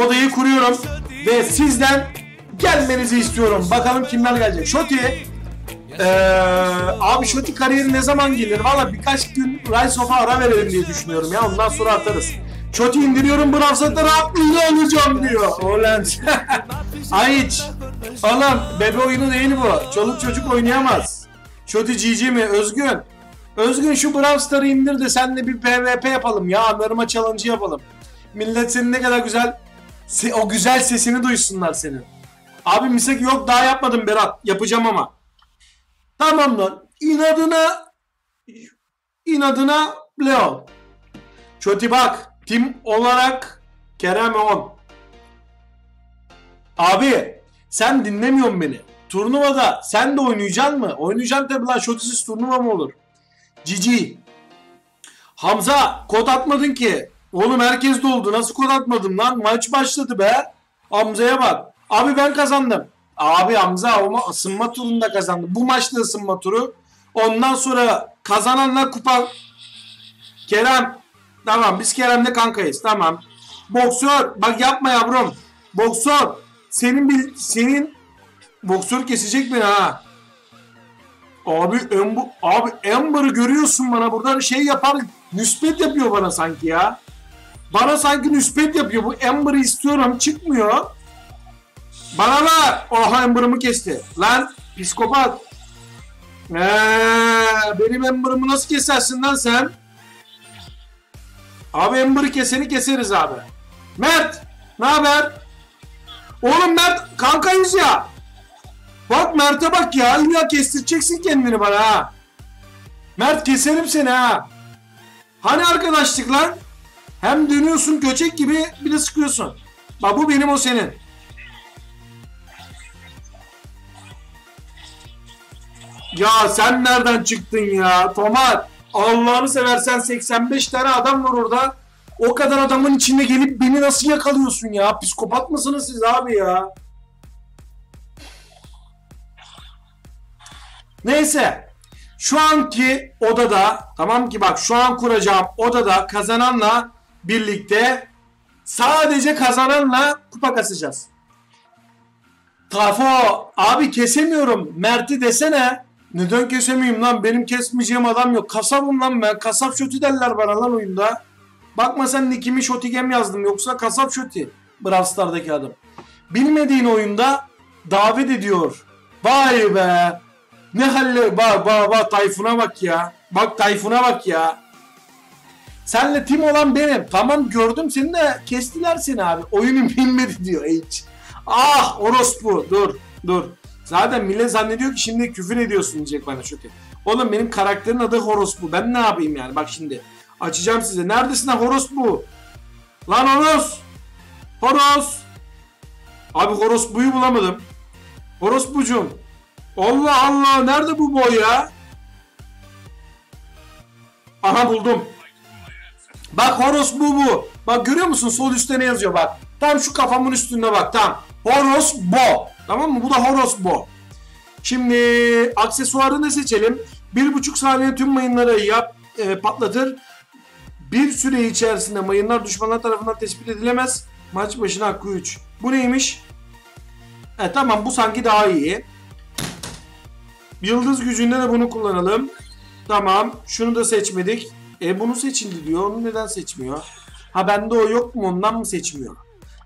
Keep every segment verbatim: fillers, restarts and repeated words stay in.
odayı kuruyorum ve sizden gelmenizi istiyorum. Bakalım kimler gelecek. Şoti. Ee, abi Şoti kariyeri ne zaman gelir? Valla birkaç gün Rise of'a ara verelim diye düşünüyorum ya. Ondan sonra atarız. Şoti indiriyorum. Brawzler'da rahatlığıyla olacağım diyor. Olan. Ayç. Oğlum bebe oyunu değil bu. Çoluk çocuk oynayamaz. Şoti cici mi? Özgün. Özgün şu Brawzler'ı indir de seninle bir P V P yapalım ya. Anlarıma challenge yapalım. Millet senin ne kadar güzel, o güzel sesini duysunlar senin. Abi misek yok, daha yapmadım Berat. Yapacağım ama. Tamam lan. İnadına inadına Leon. Şoti bak. Tim olarak Kerem on. Abi sen dinlemiyorsun beni. Turnuvada sen de oynayacaksın mı? Oynayacaksın tabi lan. Şotisiz turnuva mı olur? Cici. Hamza kod atmadın ki. Oğlum herkes doldu. Nasıl kod atmadım lan? Maç başladı be. Hamza'ya bak. Abi ben kazandım. Abi Hamza ama ısınma turunda kazandı. Bu maçta ısınma turu. Ondan sonra kazananla kupa. Kerem. Tamam biz Kerem'le kankayız. Tamam. Boksör. Bak yapma yavrum. Boksör. Senin bir senin boksör kesecek beni ha. Abi Ember, abi Ember'ı görüyorsun bana buradan şey yapar. Nüspet yapıyor bana sanki ya. Bana sanki nüspet yapıyor. Bu Ember'ı istiyorum. Çıkmıyor. Bana ver. Oha Ember'ımı kesti. Lan psikopat. Ee, benim Ember'ımı nasıl kesersin lan sen? Abi Ember'ı keseni keseriz abi. Mert. Ne haber? Oğlum Mert kankayız ya. Bak Mert'e bak ya. İlla kestireceksin kendini bana ha. Mert keserim seni ha. Hani arkadaşlık lan? Hem dönüyorsun göçek gibi bir de sıkıyorsun. Bak bu benim o senin. Ya sen nereden çıktın ya? Tomar Allah'ını seversen seksen beş tane adam var orada. O kadar adamın içinde gelip beni nasıl yakalıyorsun ya? Psikopat mısınız siz abi ya? Neyse. Şu anki odada tamam ki bak şu an kuracağım odada kazananla birlikte sadece kazananla kupa kasacağız. Tafo abi kesemiyorum Mert'i desene. Neden kesemeyim lan? Benim kesmeyeceğim adam yok. Kasabım lan ben. Kasap Şoti derler bana lan oyunda. Bakma sen nickimi Şoti Game yazdım. Yoksa Kasap Şoti. Brawl Stars'daki adam. Bilmediğin oyunda davet ediyor. Vay be. Ne halle. Bak bak bak. Tayfun'a bak ya. Bak Tayfun'a bak ya. Senle tim olan benim. Tamam gördüm seni de kestiler seni abi. Oyunu bilmedi diyor hiç. Ah orospu. Dur dur. Zaten millet zannediyor ki şimdi küfür ediyorsun diyecek bana Şoti. Oğlum benim karakterin adı Horospu. Ben ne yapayım yani? Bak şimdi açacağım size. Neredesin lan Horospu? Lan Horos. Horos. Abi Horospu'yu bulamadım. Horospu'cum. Allah Allah. Nerede bu boy ya? Aha buldum. Bak Horospu bu. Bak görüyor musun? Sol üstte ne yazıyor bak. Tam şu kafamın üstünde bak. Tam. Horospu. Tamam mı? Bu da Horospu. Şimdi aksesuarını seçelim. bir buçuk saniye tüm mayınları yap, e, patlatır. Bir süre içerisinde mayınlar düşmanlar tarafından tespit edilemez. Maç başına hakkı üç. Bu neymiş? E, tamam bu sanki daha iyi. Yıldız gücünde de bunu kullanalım. Tamam. Şunu da seçmedik. E bunu seçildi diyor. Onu neden seçmiyor? Ha bende o yok mu? Ondan mı seçmiyor?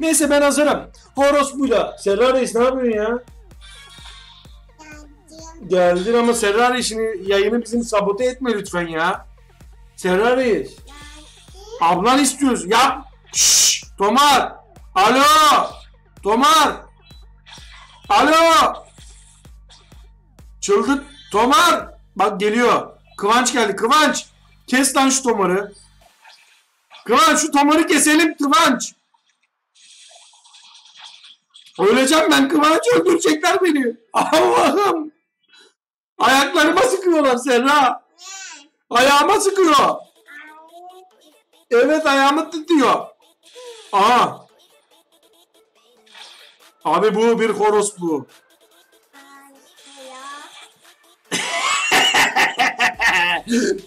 Neyse ben hazırım. Horospu'yla. Serra Reis ne yapıyorsun ya? Geldim. Geldin ama Serra Reis'in yayını bizim sabote etme lütfen ya. Serra Reis. Geldim. Ablan istiyoruz. Ya. Şşş. Tomar. Alo. Tomar. Alo. Çılgın. Tomar. Bak geliyor. Kıvanç geldi. Kıvanç. Kes lan şu Tomar'ı. Kıvanç şu Tomar'ı keselim Kıvanç. Öleceğim ben Kıvanç öldürecekler beni. Allah'ım. Ayaklarıma sıkıyorlar Serra. Ayağıma sıkıyor. Evet ayağımı tutuyor. Aa. Abi bu bir Horos bu.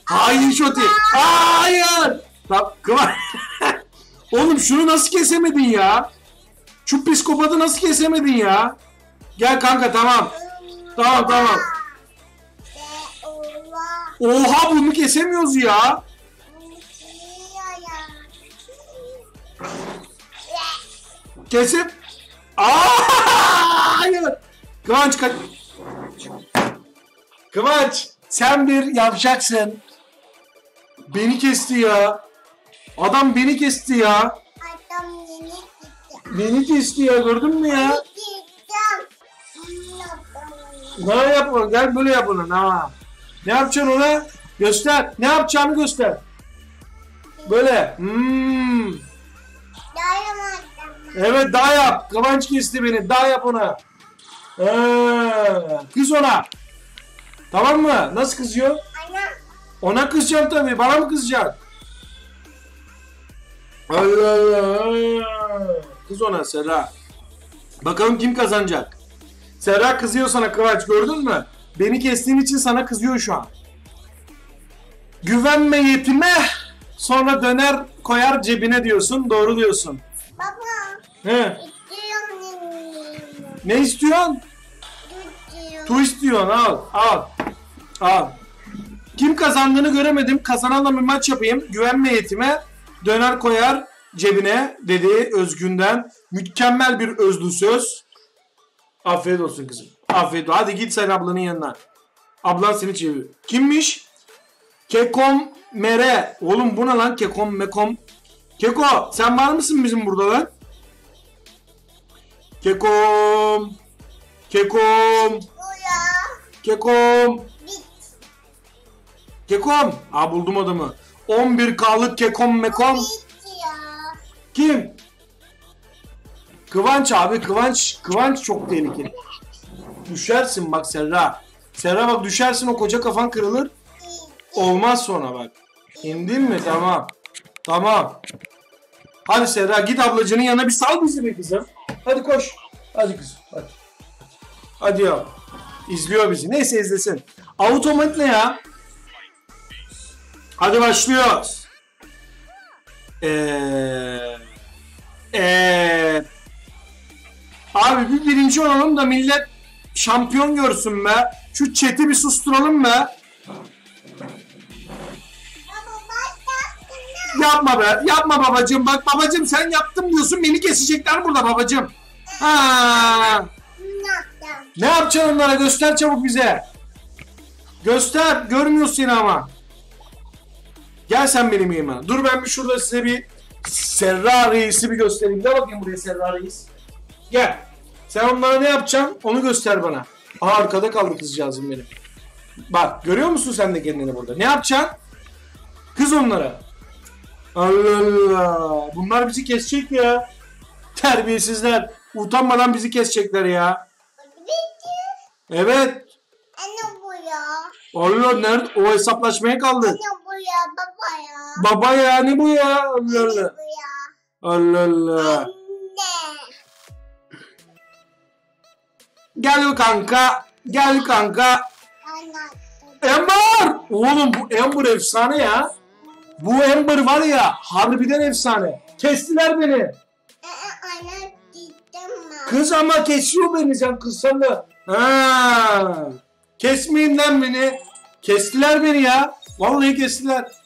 Hayır Şoti. Hayır. Kıvanç. Oğlum şunu nasıl kesemedin ya? Şu psikopatı nasıl kesemedin ya? Gel kanka, tamam. Tamam tamam. Oha, bunu kesemiyoruz ya. Kesip. Aaaa! Hayır. Kıvanç kaç. Kıvanç sen bir yapacaksın. Beni kesti ya. Adam beni kesti ya. Adam beni kesti. Beni kesti ya, gördün mü ya? Ne yapalım? Gel böyle yapalım ha. Ne yapacaksın ona? Göster. Ne yapacağını göster. Böyle. Hmm. Evet, daha yap. Kıvanç kesti beni. Daha yap ona. Ee, kız ona. Tamam mı? Nasıl kızıyor? Ana. Ona kızacağım tabii. Bana mı kızacak? Kız ona Serra. Bakalım kim kazanacak? Serra kızıyor sana Kıvanç. Gördün mü? Beni kestiğin için sana kızıyor şu an. Güvenme yetime, sonra döner koyar cebine diyorsun. Doğru diyorsun. Baba. He. Ne istiyorsun? Tu istiyorsun. Al, al, al. Kim kazandığını göremedim. Kazananla bir maç yapayım. Güvenme yetime, döner koyar cebine dedi Özgün'den. Mükemmel bir özlü söz. Afiyet olsun kızım. Afiyet olsun. Hadi git sen ablanın yanına. Ablan seni çeviriyor. Kimmiş? Kekom Mere. Oğlum bu ne lan? Kekom Mekom. Keko sen var mısın bizim burada lan? Kekom. Kekom. Kekom. Kekom. Aa, buldum adamı. on bir K'lık Kekom Mekom. Kim? Kıvanç abi, Kıvanç. Kıvanç çok tehlikeli. Düşersin bak Serra. Serra bak, düşersin, o koca kafan kırılır. Olmaz sonra bak. İndin mi? Tamam. Tamam. Hadi Serra git ablacının yanına, bir sal bizi be kızım. Hadi koş. Hadi kızım. Hadi. Hadi ya. İzliyor bizi. Neyse izlesin. Automat ne ya? Hadi başlıyoruz. Eee... Eee... Abi bir birinci olalım da millet şampiyon görsün be. Şu chat'i bir susturalım be. Yapma be. Yapma babacığım. Bak babacığım sen yaptım diyorsun. Beni kesecekler burada babacığım. Ha. Ne yapacaksın onlara? Göster çabuk bize. Göster. Görmüyoruz seni ama. Gel sen benim yanıma. Dur ben bir şurada size bir Serra Reis'i bir göstereyim. Gel bakayım buraya Serra Reis. Gel. Sen onlara ne yapacaksın? Onu göster bana. Aa, arkada kaldı kızcağızım benim. Bak görüyor musun sen de kendini burada? Ne yapacaksın? Kız onlara. Allah Allah. Bunlar bizi kesecek ya. Terbiyesizler. Utanmadan bizi kesecekler ya. Evet. Anne bu ya. Allah nerede? O hesaplaşmaya kaldı. Anne bu ya, baba ya. Baba ya, ne bu ya? Allah Allah. Allah Allah. Anne. Gel kanka. Gel kanka. Ember. Oğlum bu Ember efsane ya. Bu Ember var ya, harbiden efsane. Kestiler beni. Kız ama kesiyor beni, sen kızsan da. Ha. Kesmeyin lan beni. Kestiler beni ya. Vallahi kestiler.